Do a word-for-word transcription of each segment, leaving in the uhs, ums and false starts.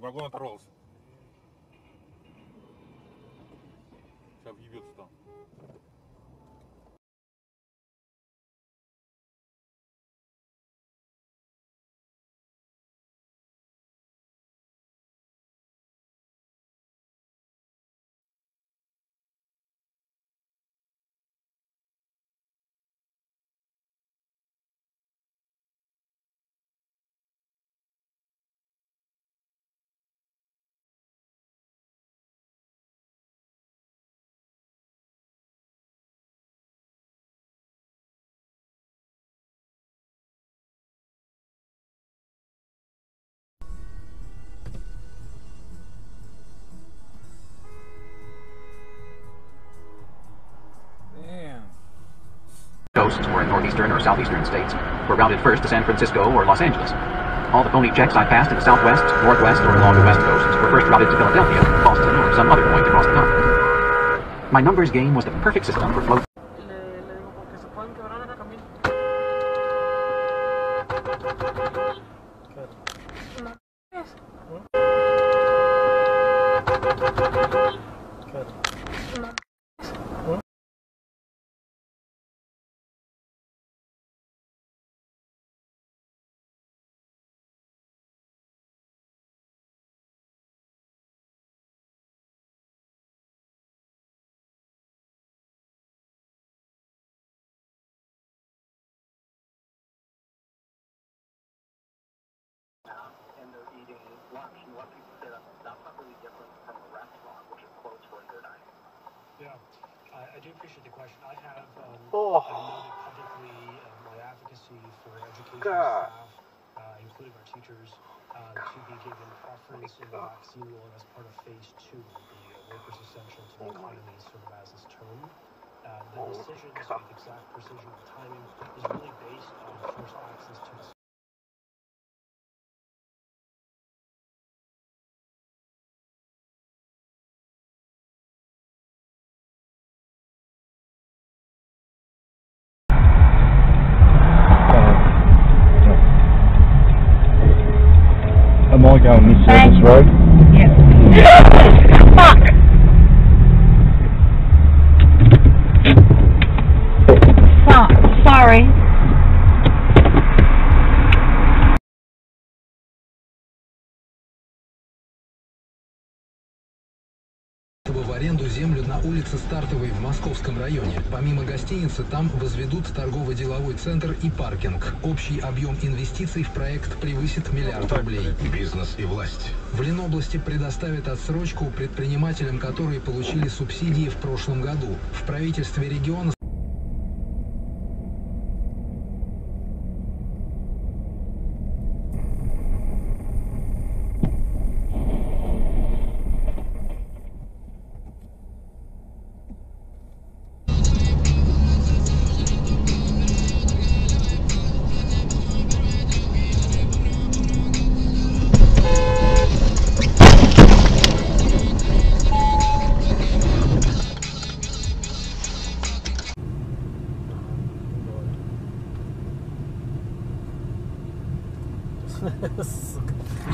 Вагон оторвался. Сейчас въебется там. Coasts were in northeastern or southeastern states, were routed first to San Francisco or Los Angeles. All the phony checks I passed in the southwest, northwest, or along the west coasts were first routed to Philadelphia, Boston, or some other point across the continent. My numbers game was the perfect system for float. Yeah, I, I do appreciate the question. I have um, oh. noted publicly uh, my advocacy for education God. staff, uh, including our teachers, uh, to be given preference in the vaccine rollout as part of phase two of the uh, workers essential to the economy, sort of as it's termed. Uh, the decision, with exact precision of timing, is really based on first access to the Am I going this side of this road? Yes. Fuck! Fuck, oh, sorry. ...в аренду землю на улице Стартовой в Московском районе. Помимо гостиницы, там возведут торгово-деловой центр и паркинг. Общий объем инвестиций в проект превысит миллиард рублей. Бизнес и власть. В Ленобласти предоставят отсрочку предпринимателям, которые получили субсидии в прошлом году. В правительстве региона...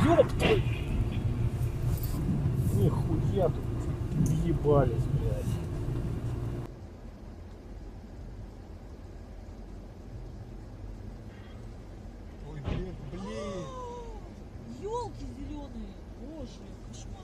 Ёб твой! Нихуя тут въебались, блядь. Ой, блин, блин! Ёлки зеленые! Боже, кошмар!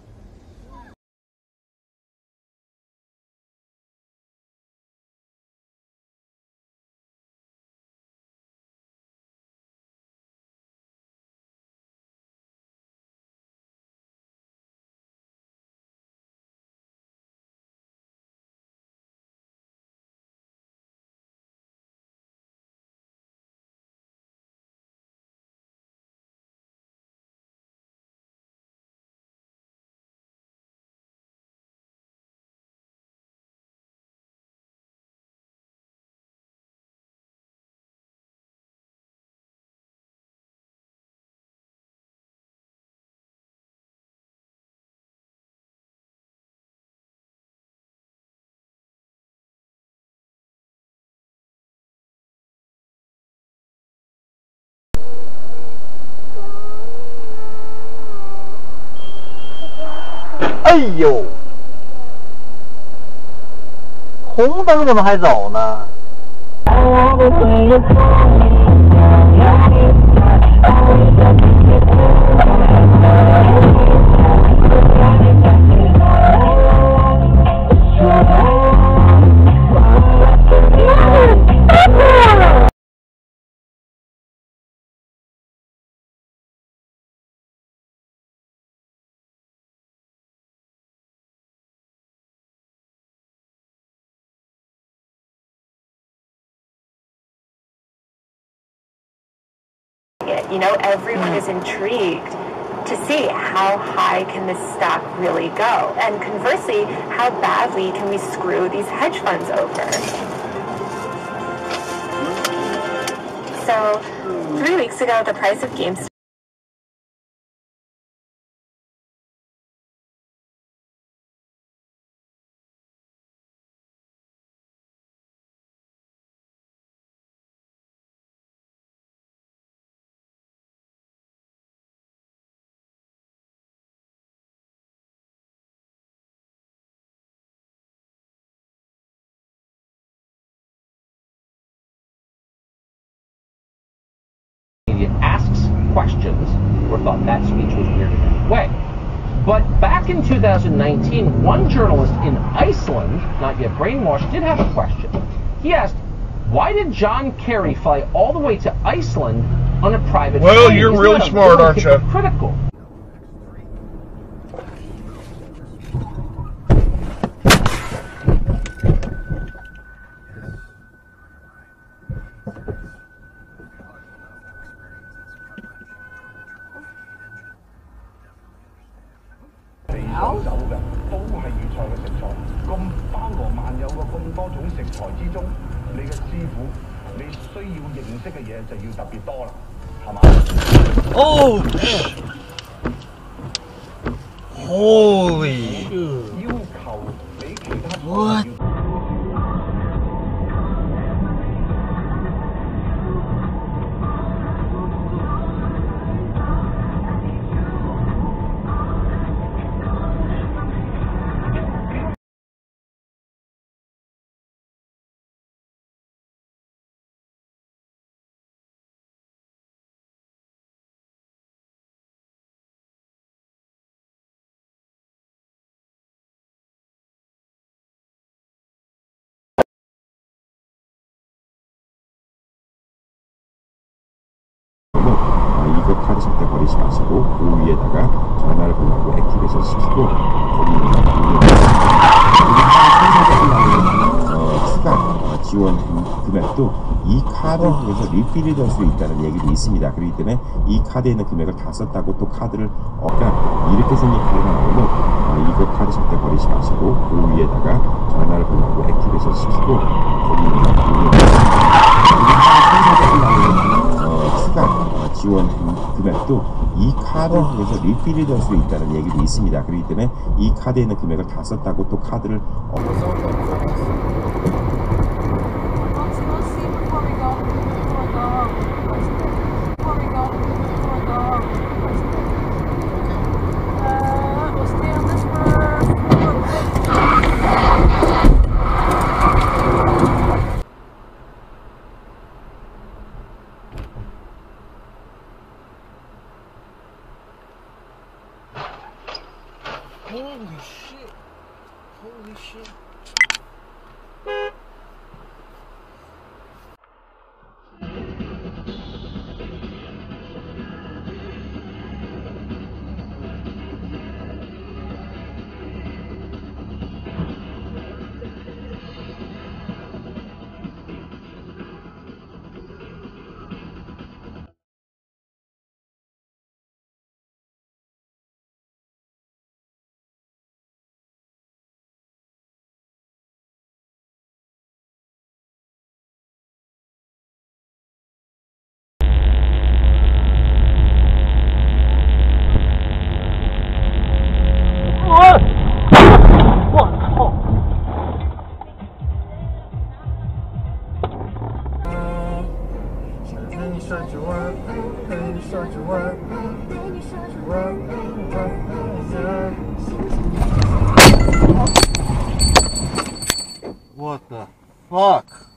哎呦，红灯怎么还走呢？ You know, everyone is intrigued to see how high can this stock really go, and conversely, how badly can we screw these hedge funds over? So, three weeks ago, the price of GameStop. Asks questions or thought that speech was weird in that way. But back in two thousand nineteen, one journalist in Iceland, not yet brainwashed, did have a question. He asked, why did John Kerry fly all the way to Iceland on a private plane? Well, you're really smart, aren't you? Critical. Oh, shit. Holy. What? 하지 마시고 그 위에다가 전화를 보내고 액티베이션 시키고 거기에다가 상상적인 추가 지원 금액도 이 카드 중에서 리필이 될 수 있다는 얘기도 있습니다. 그렇기 때문에 이 카드에 있는 금액을 다 썼다고 또 카드를 그러니까 이렇게 생긴 카드가 나오면 이거 카드 절대 버리지 마시고 그 위에다가 전화를 보내고 액티베이션 시키고 거기에다가 추가 지원 금액도 이 카드 중에서 리필이 될 수 있다는 얘기도 있습니다. 그렇기 때문에 이 카드에 있는 금액을 다 썼다고 또 카드를 Holy shit! Holy shit! Thank you. What the fuck?